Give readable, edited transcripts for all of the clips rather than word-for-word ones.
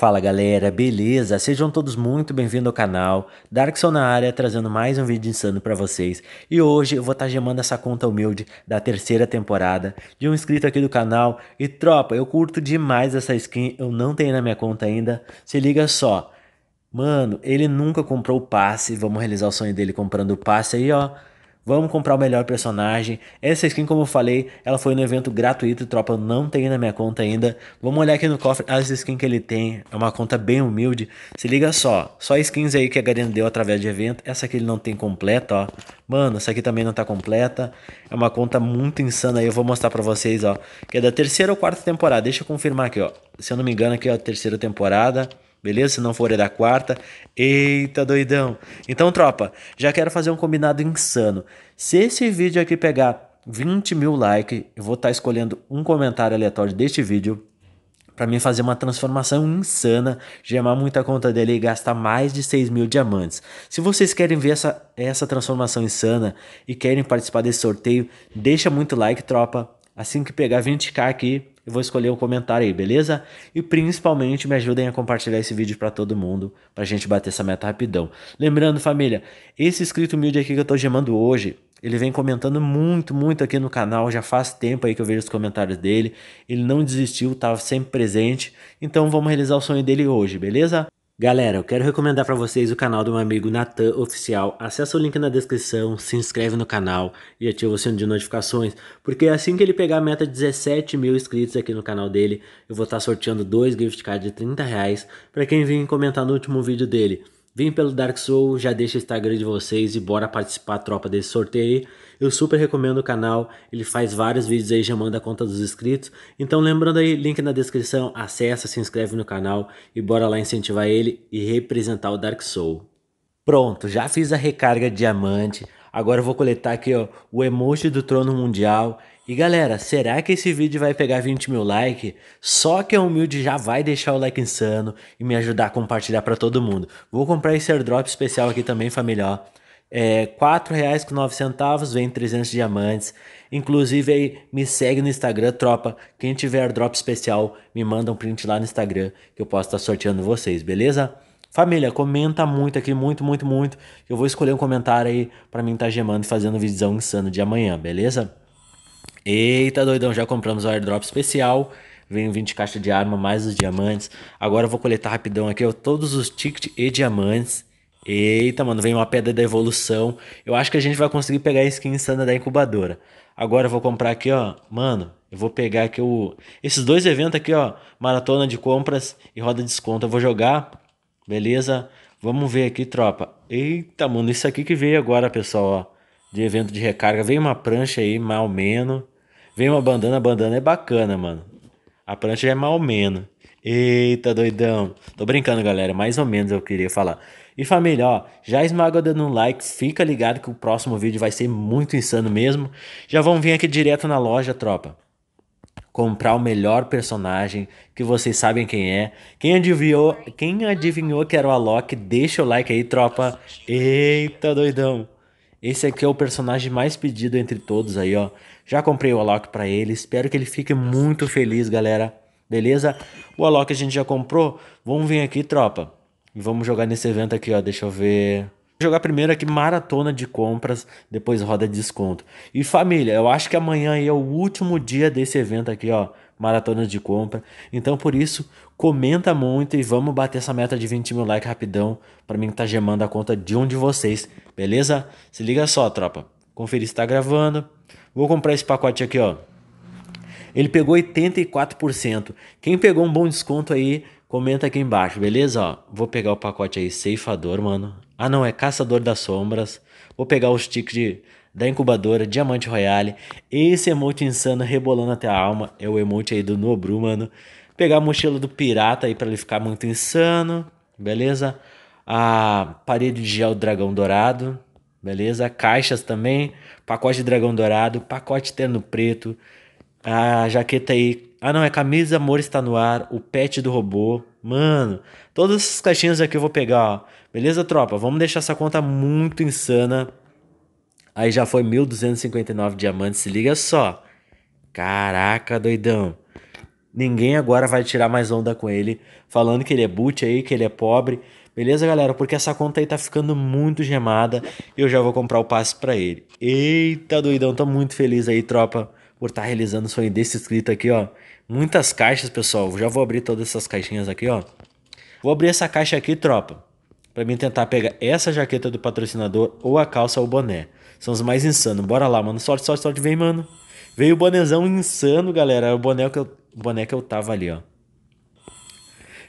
Fala galera, beleza? Sejam todos muito bem-vindos ao canal Darkson na área, trazendo mais um vídeo insano pra vocês. E hoje eu vou estar gemando essa conta humilde da terceira temporada de um inscrito aqui do canal. E tropa, eu curto demais essa skin, eu não tenho na minha conta ainda. Se liga só, mano, ele nunca comprou o passe. Vamos realizar o sonho dele comprando o passe aí, ó. Vamos comprar o melhor personagem. Essa skin, como eu falei, ela foi no evento gratuito, tropa, eu não tenho na minha conta ainda. Vamos olhar aqui no cofre as skins que ele tem. É uma conta bem humilde. Se liga só. Só skins aí que a Garena deu através de evento. Essa aqui ele não tem completa, ó. Mano, essa aqui também não tá completa. É uma conta muito insana aí. Eu vou mostrar pra vocês, ó. Que é da terceira ou quarta temporada. Deixa eu confirmar aqui, ó. Se eu não me engano, aqui é a terceira temporada. Beleza? Se não for é da quarta. Eita doidão. Então tropa, já quero fazer um combinado insano. Se esse vídeo aqui pegar 20 mil likes, eu vou estar escolhendo um comentário aleatório deste vídeo pra mim fazer uma transformação insana, gemar muita conta dele e gastar mais de 6 mil diamantes. Se vocês querem ver essa transformação insana e querem participar desse sorteio, deixa muito like, tropa. Assim que pegar 20k aqui, eu vou escolher um comentário aí, beleza? E principalmente me ajudem a compartilhar esse vídeo pra todo mundo, pra gente bater essa meta rapidão. Lembrando, família, esse inscrito humilde aqui que eu tô gemando hoje, ele vem comentando muito aqui no canal, já faz tempo aí que eu vejo os comentários dele. Ele não desistiu, tava sempre presente. Então vamos realizar o sonho dele hoje, beleza? Galera, eu quero recomendar pra vocês o canal do meu amigo Natan Oficial. Acesse o link na descrição, se inscreve no canal e ativa o sino de notificações, porque assim que ele pegar a meta de 17 mil inscritos aqui no canal dele, eu vou estar sorteando 2 gift cards de 30 reais pra quem vir comentar no último vídeo dele. Vem pelo Dark Soul, já deixa o Instagram de vocês e bora participar, tropa, desse sorteio aí. Eu super recomendo o canal, ele faz vários vídeos aí, já manda a conta dos inscritos. Então lembrando aí, link na descrição, acessa, se inscreve no canal e bora lá incentivar ele e representar o Dark Soul. Pronto, já fiz a recarga de diamante, agora eu vou coletar aqui, ó, o emoji do trono mundial. E galera, será que esse vídeo vai pegar 20 mil likes? Só que é humilde já vai deixar o like insano e me ajudar a compartilhar pra todo mundo. Vou comprar esse airdrop especial aqui também, família, ó. É R$4,09, vem 300 diamantes. Inclusive aí, me segue no Instagram, tropa. Quem tiver airdrop especial, me manda um print lá no Instagram que eu posso estar sorteando vocês, beleza? Família, comenta muito aqui, muito. Eu vou escolher um comentário aí pra mim tá gemando e fazendo um vídeozão insano de amanhã, beleza? Eita doidão, já compramos o airdrop especial. Vem 20 caixas de arma, mais os diamantes. Agora eu vou coletar rapidão aqui, ó, todos os tickets e diamantes. Eita, mano, vem uma pedra da evolução. Eu acho que a gente vai conseguir pegar a skin insana da incubadora. Agora eu vou comprar aqui, ó, mano, eu vou pegar aqui esses dois eventos aqui, ó, maratona de compras e roda de desconto. Eu vou jogar, beleza? Vamos ver aqui, tropa. Eita, mano, isso aqui que veio agora, pessoal, ó, de evento de recarga. Veio uma prancha aí, mal menos. Vem uma bandana, a bandana é bacana, mano. A prancha já é mal menos. Eita, doidão. Tô brincando, galera. Mais ou menos eu queria falar. E família, ó, já esmaga dando um like. Fica ligado que o próximo vídeo vai ser muito insano mesmo. Já vão vir aqui direto na loja, tropa. Comprar o melhor personagem, que vocês sabem quem é. Quem adivinhou que era o Alok, deixa o like aí, tropa. Eita, doidão. Esse aqui é o personagem mais pedido entre todos aí, ó. Já comprei o Alok pra ele. Espero que ele fique muito feliz, galera. Beleza? O Alok a gente já comprou. Vamos vir aqui, tropa. E vamos jogar nesse evento aqui, ó. Deixa eu ver. Vou jogar primeiro aqui maratona de compras. Depois roda de desconto. E família, eu acho que amanhã aí é o último dia desse evento aqui, ó. Maratona de compra. Então por isso, comenta muito e vamos bater essa meta de 20 mil likes rapidão. Pra mim tá gemando a conta de um de vocês. Beleza? Se liga só, tropa. Conferir se tá gravando. Vou comprar esse pacote aqui, ó. Ele pegou 84%. Quem pegou um bom desconto aí, comenta aqui embaixo, beleza? Ó, vou pegar o pacote aí, ceifador, mano. Ah não, é caçador das sombras. Vou pegar os tickets da incubadora, diamante royale. Esse emote insano rebolando até a alma é o emote aí do Nobru, mano. Pegar a mochila do pirata aí pra ele ficar muito insano, beleza? A parede de gel dragão dourado, beleza? Caixas também, pacote de dragão dourado, pacote terno preto. A jaqueta aí, ah não, é camisa amor está no ar, o pet do robô. Mano, todas essas caixinhas aqui eu vou pegar, ó. Beleza, tropa? Vamos deixar essa conta muito insana. Aí já foi 1.259 diamantes, se liga só. Caraca, doidão. Ninguém agora vai tirar mais onda com ele, falando que ele é boot aí, que ele é pobre. Beleza, galera? Porque essa conta aí tá ficando muito gemada e eu já vou comprar o passe pra ele. Eita, doidão, tô muito feliz aí, tropa, por estar realizando o sonho desse inscrito aqui, ó. Muitas caixas, pessoal. Já vou abrir todas essas caixinhas aqui, ó. Vou abrir essa caixa aqui, tropa, pra mim tentar pegar essa jaqueta do patrocinador ou a calça ou o boné. São os mais insanos. Bora lá, mano. Sorte, sorte, sorte. Vem, mano. Veio o bonezão insano, galera. Era o boné que eu tava ali, ó.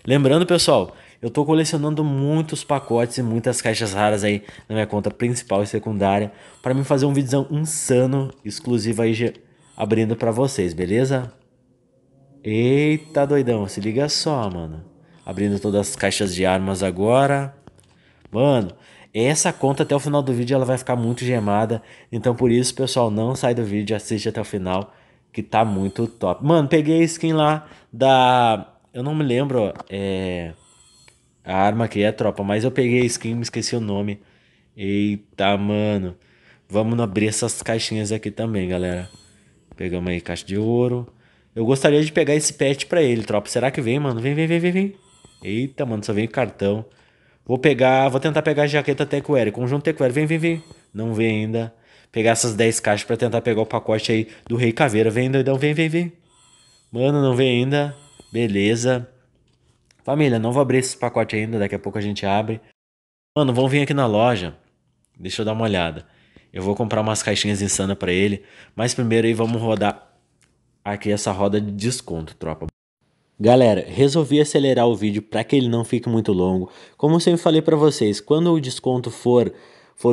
Lembrando, pessoal, eu tô colecionando muitos pacotes e muitas caixas raras aí na minha conta principal e secundária, pra mim fazer um vídeozão insano, exclusivo aí, abrindo pra vocês, beleza? Eita, doidão, se liga só, mano. Abrindo todas as caixas de armas agora. Mano, essa conta até o final do vídeo ela vai ficar muito gemada, então por isso, pessoal, não sai do vídeo, assiste até o final, que tá muito top. Mano, peguei a skin lá da... Eu não me lembro a arma que é, tropa, mas eu peguei a skin, me esqueci o nome. Eita, mano. Vamos abrir essas caixinhas aqui também, galera. Pegamos aí caixa de ouro. Eu gostaria de pegar esse pet pra ele, tropa. Será que vem, mano? Vem, vem, vem, vem, vem. Eita, mano, só vem cartão. Vou pegar, vou tentar pegar a jaqueta Tecuere, conjunto Tecuere. Vem, vem, vem. Não vem ainda. Pegar essas 10 caixas pra tentar pegar o pacote aí do Rei Caveira. Vem, doidão, vem, vem, vem. Mano, não vem ainda. Beleza. Família, não vou abrir esse pacote ainda. Daqui a pouco a gente abre. Mano, vão vir aqui na loja. Deixa eu dar uma olhada. Eu vou comprar umas caixinhas insanas pra ele. Mas primeiro aí vamos rodar aqui essa roda de desconto, tropa. Galera, resolvi acelerar o vídeo pra que ele não fique muito longo. Como eu sempre falei pra vocês, quando o desconto for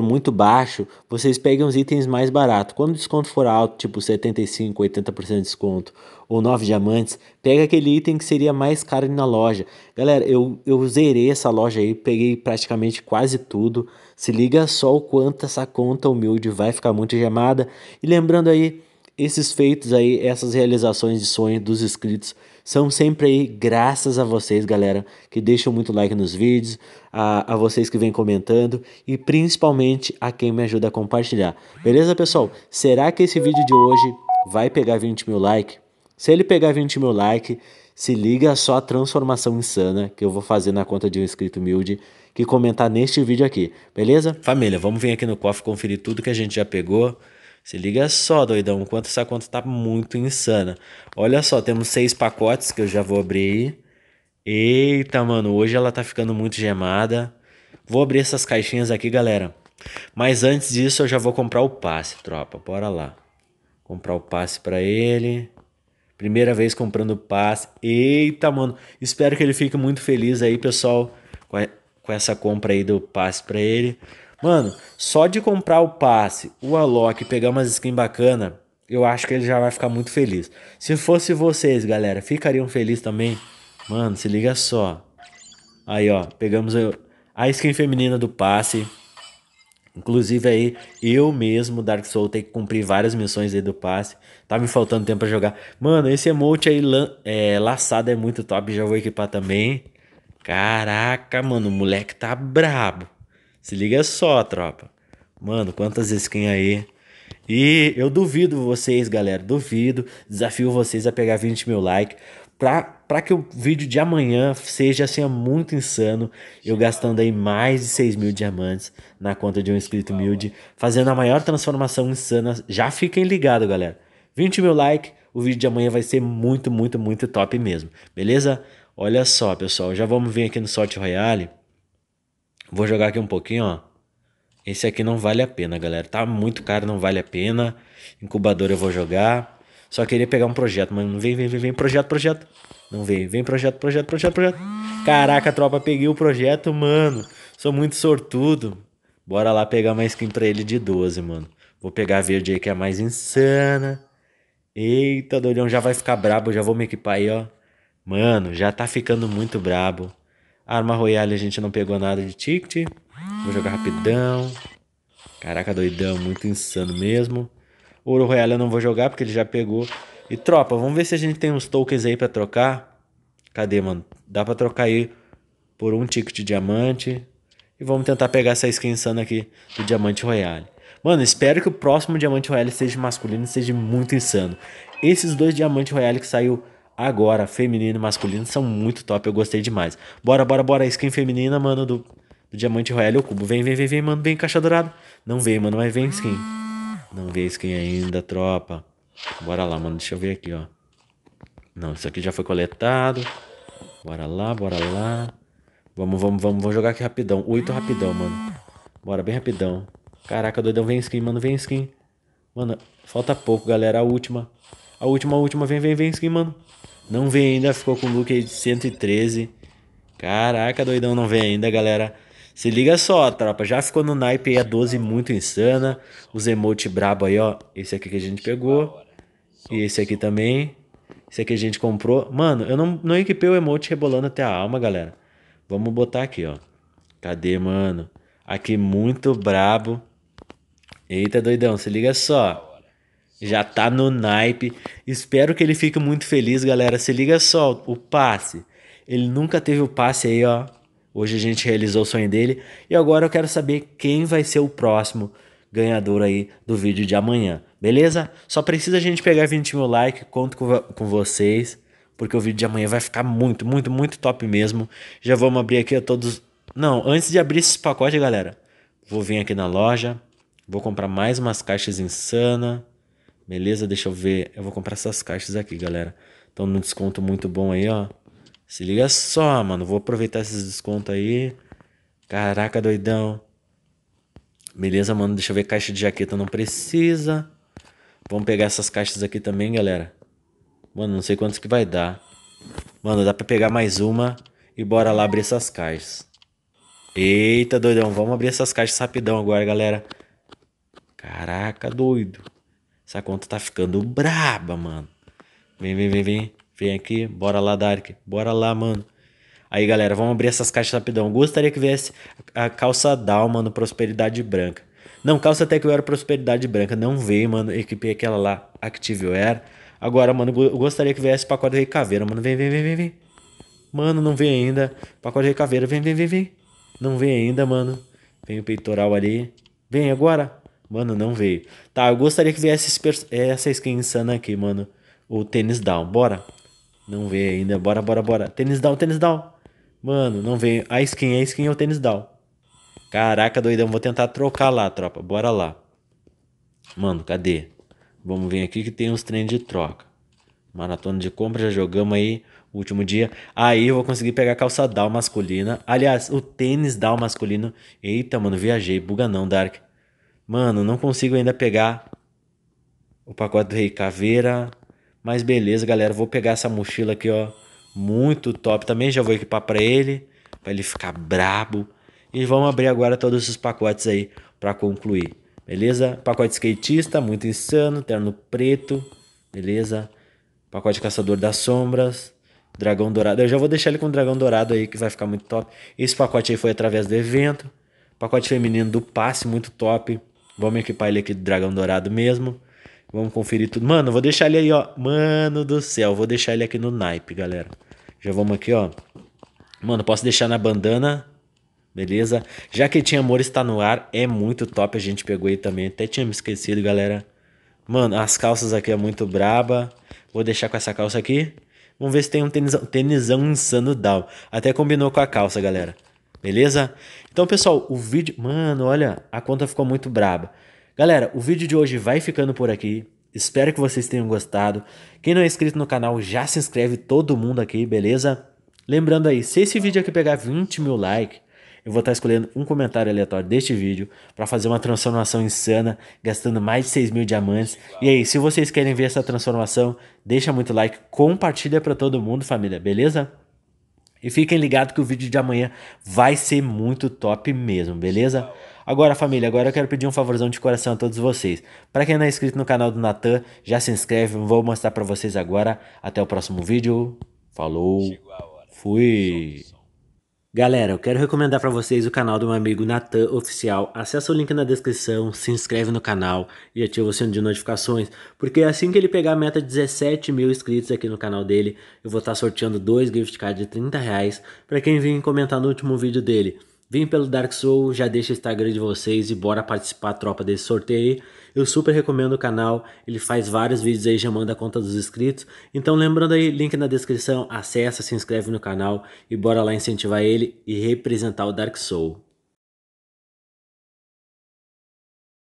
muito baixo, vocês peguem os itens mais baratos. Quando o desconto for alto, tipo 75%, 80% de desconto ou 9 diamantes, pega aquele item que seria mais caro na loja. Galera, eu zerei essa loja aí, peguei praticamente quase tudo. Se liga só o quanto essa conta humilde vai ficar muito gemada. E lembrando aí, esses feitos aí, essas realizações de sonho dos inscritos são sempre aí graças a vocês, galera, que deixam muito like nos vídeos, a vocês que vêm comentando e principalmente a quem me ajuda a compartilhar. Beleza, pessoal? Será que esse vídeo de hoje vai pegar 20 mil likes? Se ele pegar 20 mil likes, se liga só a transformação insana que eu vou fazer na conta de um inscrito humilde que comentar neste vídeo aqui, beleza? Família, vamos vir aqui no cofre conferir tudo que a gente já pegou. Se liga só, doidão, quanto essa conta tá muito insana. Olha só, temos 6 pacotes que eu já vou abrir aí. Eita, mano, hoje ela tá ficando muito gemada. Vou abrir essas caixinhas aqui, galera. Mas antes disso, eu já vou comprar o passe, tropa. Bora lá. Comprar o passe pra ele. Primeira vez comprando o passe. Eita, mano. Espero que ele fique muito feliz aí, pessoal, com essa compra aí do passe pra ele. Mano, só de comprar o passe, o Alok e pegar umas skins bacanas, eu acho que ele já vai ficar muito feliz. Se fosse vocês, galera, ficariam felizes também? Mano, se liga só. Aí, ó, pegamos a skin feminina do passe. Inclusive aí, eu mesmo, Dark Soul, tenho que cumprir várias missões aí do passe. Tá me faltando tempo pra jogar. Mano, esse emote aí, laçado, é muito top. Já vou equipar também. Caraca, mano, o moleque tá brabo. Se liga só, tropa. Mano, quantas skins aí. E eu duvido vocês, galera. Duvido. Desafio vocês a pegar 20 mil likes. Pra que o vídeo de amanhã seja assim muito insano. Eu gastando aí mais de 6 mil diamantes na conta de um inscrito humilde. Fazendo a maior transformação insana. Já fiquem ligados, galera. 20 mil likes. O vídeo de amanhã vai ser muito, muito, muito top mesmo. Beleza? Olha só, pessoal. Já vamos vir aqui no Sorte Royale. Vou jogar aqui um pouquinho, ó. Esse aqui não vale a pena, galera. Tá muito caro, não vale a pena. Incubador eu vou jogar. Só queria pegar um projeto, mano. Vem, vem, vem, vem. Projeto, projeto. Não vem. Vem, projeto, projeto, projeto, projeto. Caraca, tropa, peguei o projeto, mano. Sou muito sortudo. Bora lá pegar uma skin pra ele de 12, mano. Vou pegar a verde aí que é a mais insana. Eita, doidão, já vai ficar brabo. Já vou me equipar aí, ó. Mano, já tá ficando muito brabo. Arma Royale a gente não pegou nada de ticket. Vou jogar rapidão. Caraca, doidão. Muito insano mesmo. Ouro Royale eu não vou jogar porque ele já pegou. E tropa, vamos ver se a gente tem uns tokens aí pra trocar. Cadê, mano? Dá pra trocar aí por um ticket de diamante. E vamos tentar pegar essa skin insana aqui do Diamante Royale. Mano, espero que o próximo Diamante Royale seja masculino e seja muito insano. Esses 2 Diamante Royale que saiu agora, feminino e masculino são muito top, eu gostei demais. Bora, bora, bora, skin feminina, mano, do Diamante Royale ao Cubo. Vem, vem, vem, vem, mano, vem, caixa dourada. Não vem, mano, mas vem skin. Não vem skin ainda, tropa. Bora lá, mano, deixa eu ver aqui, ó. Não, isso aqui já foi coletado. Bora lá, bora lá. Vamos, vamos, vamos, vamos jogar aqui rapidão. 8 rapidão, mano. Bora, bem rapidão. Caraca, doidão, vem skin, mano, vem skin. Mano, falta pouco, galera, a última. A última, a última, vem, vem, vem skin, mano. Não vem ainda, ficou com o look aí de 113. Caraca, doidão, não vem ainda, galera. Se liga só, tropa, já ficou no naipe aí a 12 muito insana. Os emote brabo aí, ó. Esse aqui que a gente pegou. E esse aqui também. Esse aqui a gente comprou. Mano, eu não equipei o emote rebolando até a alma, galera. Vamos botar aqui, ó. Cadê, mano? Aqui muito brabo. Eita, doidão, se liga só. Já tá no naipe. Espero que ele fique muito feliz, galera. Se liga só, o passe. Ele nunca teve o passe aí, ó. Hoje a gente realizou o sonho dele. E agora eu quero saber quem vai ser o próximo ganhador aí do vídeo de amanhã. Beleza? Só precisa a gente pegar 20 mil likes. Conto com vocês. Porque o vídeo de amanhã vai ficar muito, muito, muito top mesmo. Já vamos abrir aqui a todos... Não, antes de abrir esses pacotes, galera. Vou vir aqui na loja. Vou comprar mais umas caixas insana. Beleza? Deixa eu ver. Eu vou comprar essas caixas aqui, galera. Estão num desconto muito bom aí, ó. Se liga só, mano. Vou aproveitar esses descontos aí. Caraca, doidão. Beleza, mano. Deixa eu ver. Caixa de jaqueta não precisa. Vamos pegar essas caixas aqui também, galera. Mano, não sei quantos que vai dar. Mano, dá pra pegar mais uma. E bora lá abrir essas caixas. Eita, doidão. Vamos abrir essas caixas rapidão agora, galera. Caraca, doido. Essa conta tá ficando braba, mano. Vem, vem, vem, vem. Vem aqui. Bora lá, Dark. Bora lá, mano. Aí, galera, vamos abrir essas caixas rapidão. Gostaria que viesse a calça Down, mano. Prosperidade branca. Não, calça até que eu era prosperidade branca. Não veio, mano. Equipei aquela lá. Active Wear. Agora, mano, eu gostaria que viesse pacote de Rei Caveira, mano. Vem, vem, vem, vem, vem. Mano, não vem ainda. Pacote de Rei Caveira. Vem, vem, vem, vem. Não vem ainda, mano. Vem o peitoral ali. Vem agora. Mano, não veio. Tá, eu gostaria que viesse essa skin insana aqui, mano. O tênis Down, bora. Não veio ainda, bora, bora, bora. Tênis Down, tênis Down. Mano, não veio. A skin é o tênis Down. Caraca, doidão, vou tentar trocar lá, tropa. Bora lá. Mano, cadê? Vamos vir aqui que tem uns trem de troca. Maratona de compra, já jogamos aí. Último dia. Aí eu vou conseguir pegar a calça Down masculina. Aliás, o tênis Down masculino. Eita, mano, viajei. Buga não, Dark. Mano, não consigo ainda pegar o pacote do Rei Caveira. Mas beleza, galera. Vou pegar essa mochila aqui, ó. Muito top também. Já vou equipar pra ele. Pra ele ficar brabo. E vamos abrir agora todos os pacotes aí pra concluir. Beleza? Pacote skatista, muito insano. Terno preto. Beleza? Pacote caçador das sombras. Dragão dourado. Eu já vou deixar ele com o dragão dourado aí, que vai ficar muito top. Esse pacote aí foi através do evento. Pacote feminino do passe, muito top. Vamos equipar ele aqui do dragão dourado mesmo. Vamos conferir tudo. Mano, vou deixar ele aí, ó. Mano do céu, vou deixar ele aqui no naipe, galera. Já vamos aqui, ó. Mano, posso deixar na bandana. Beleza? Jaquetinha Amor está no ar. É muito top, a gente pegou aí também. Até tinha me esquecido, galera. Mano, as calças aqui é muito braba. Vou deixar com essa calça aqui. Vamos ver se tem um tênisão insano Down. Até combinou com a calça, galera. Beleza? Então, pessoal, o vídeo... Mano, olha, a conta ficou muito braba. Galera, o vídeo de hoje vai ficando por aqui. Espero que vocês tenham gostado. Quem não é inscrito no canal, já se inscreve todo mundo aqui, beleza? Lembrando aí, se esse vídeo aqui pegar 20 mil likes, eu vou estar escolhendo um comentário aleatório deste vídeo para fazer uma transformação insana, gastando mais de 6 mil diamantes. E aí, se vocês querem ver essa transformação, deixa muito like, compartilha para todo mundo, família, beleza? E fiquem ligados que o vídeo de amanhã vai ser muito top mesmo, beleza? Agora, família, agora eu quero pedir um favorzão de coração a todos vocês. Para quem não é inscrito no canal do Natan, já se inscreve, vou mostrar para vocês agora. Até o próximo vídeo. Falou, fui! Galera, eu quero recomendar para vocês o canal do meu amigo Natan Oficial. Acesse o link na descrição, se inscreve no canal e ativa o sino de notificações, porque assim que ele pegar a meta de 17 mil inscritos aqui no canal dele, eu vou estar sorteando 2 gift cards de R$30 para quem vir comentar no último vídeo dele. Vim pelo Dark Soul, já deixa o Instagram de vocês e bora participar, tropa, desse sorteio aí. Eu super recomendo o canal, ele faz vários vídeos aí, já manda a conta dos inscritos. Então lembrando aí, link na descrição, acessa, se inscreve no canal e bora lá incentivar ele e representar o Dark Soul.